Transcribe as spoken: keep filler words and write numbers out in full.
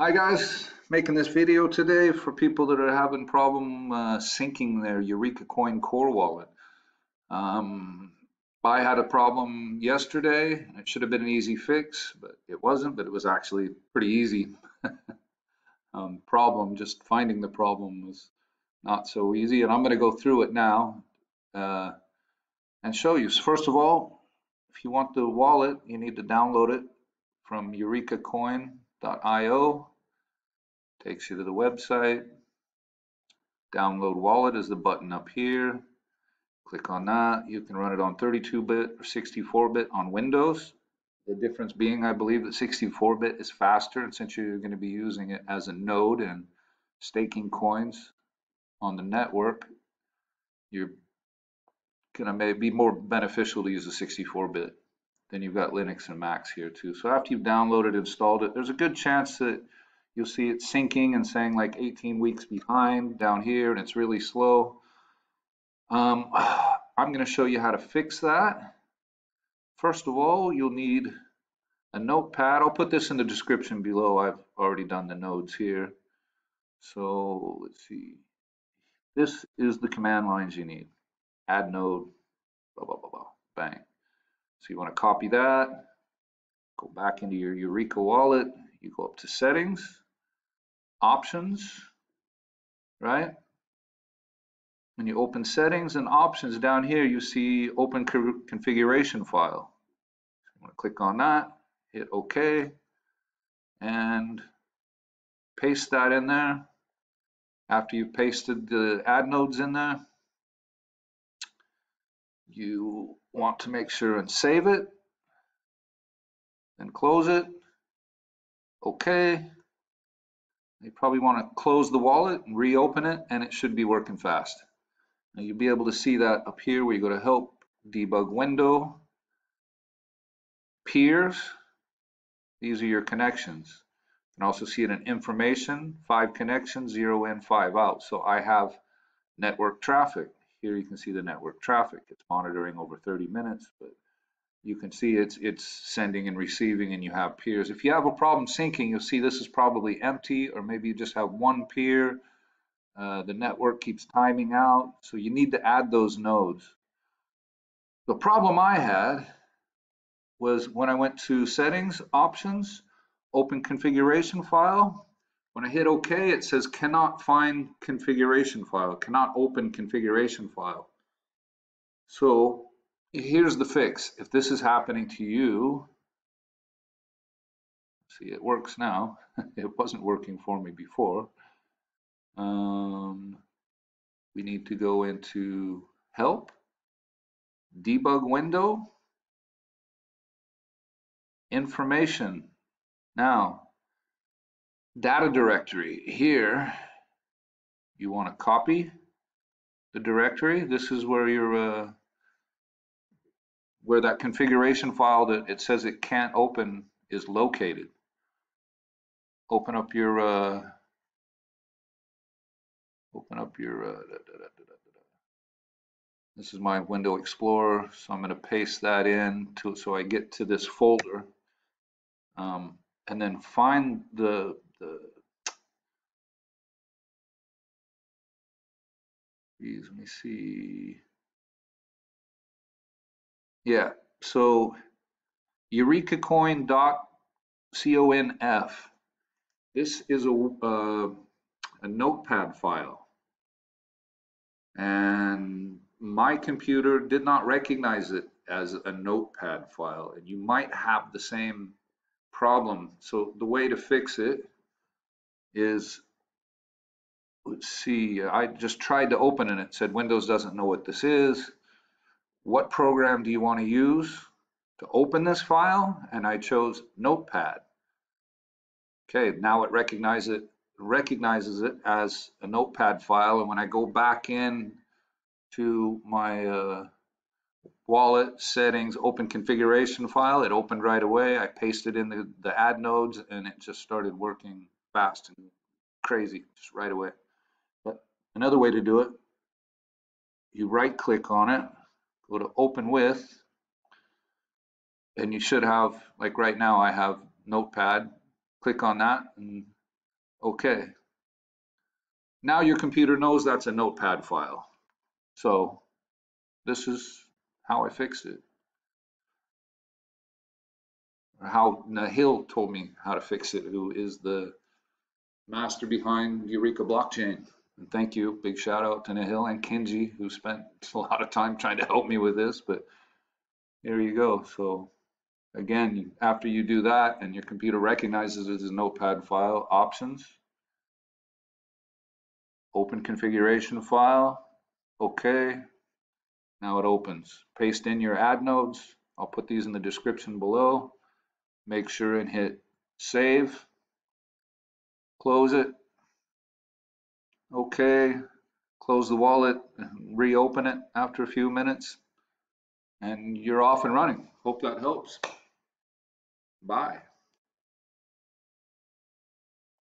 Hi guys, making this video today for people that are having problem uh, syncing their Eureka Coin Core Wallet. Um, I had a problem yesterday. It should have been an easy fix, but it wasn't, but it was actually pretty easy. um, problem, just finding the problem was not so easy, and I'm going to go through it now uh, and show you. So first of all, if you want the wallet, you need to download it from eureka coin dot i o. Takes you to the website. Download wallet is the button up here. Click on that. You can run it on thirty-two bit or sixty-four bit on Windows. The difference being, I believe, that sixty-four bit is faster, and since you're going to be using it as a node and staking coins on the network, you're gonna maybe be more beneficial to use a sixty-four bit. Then you've got Linux and Macs here too. So after you've downloaded, installed it, there's a good chance that you'll see it syncing and saying like eighteen weeks behind down here, and it's really slow. Um, I'm going to show you how to fix that. First of all, you'll need a notepad. I'll put this in the description below. I've already done the nodes here. So let's see. This is the command lines you need. Add node, blah, blah, blah, blah, bang. So you want to copy that, go back into your Eureka wallet, you go up to settings, options, right? When you open settings and options down here, you see open co- configuration file. I'm going to click on that, hit OK, and paste that in there. After you've pasted the add nodes in there, you want to make sure and save it, then close it. Okay, you probably want to close the wallet and reopen it, and it should be working fast. Now you'll be able to see that up here where you go to help, debug window, peers. These are your connections. You can also see it in information, five connections, zero in, five out. So I have network traffic. Here you can see the network traffic. It's monitoring over thirty minutes, but you can see it's it's sending and receiving, and you have peers. If you have a problem syncing, you'll see this is probably empty, or maybe you just have one peer. Uh, the network keeps timing out, so you need to add those nodes. The problem I had was when I went to settings, options, open configuration file. When I hit OK, it says cannot find configuration file, cannot open configuration file. So here's the fix. If this is happening to you, see, it works now. It wasn't working for me before. Um, we need to go into help, debug window, information. Now, data directory here, you want to copy the directory. This is where your uh, where that configuration file that it says it can't open is located. Open up your uh, open up your uh, da, da, da, da, da, da. This is my Window Explorer, so I'm going to paste that in to so I get to this folder, um, and then find the the. Geez, let me see. Yeah, so eureka coin dot conf. This is a, uh, a notepad file. And my computer did not recognize it as a notepad file. And you might have the same problem. So the way to fix it is, let's see, I just tried to open it. It said Windows doesn't know what this is. What program do you want to use to open this file? And I chose Notepad. Okay, now it recognizes it, recognizes it as a Notepad file. And when I go back in to my uh, wallet settings, open configuration file, it opened right away. I pasted in the, the add nodes, and it just started working fast and crazy, just right away. But another way to do it, you right click on it, go to open with, and you should have, like right now I have Notepad. Click on that and Okay. Now your computer knows that's a notepad file. So this is how I fixed it. Or how Nahil told me how to fix it, who is the master behind Eureka Blockchain. And thank you, big shout out to Nahil and Kinji, who spent a lot of time trying to help me with this, but here you go. So again, after you do that and your computer recognizes it as a notepad file, options, open configuration file, okay, now it opens. Paste in your add nodes. I'll put these in the description below. Make sure and hit save, close it. Okay, close the wallet, reopen it after a few minutes, and you're off and running. Hope that helps. Bye.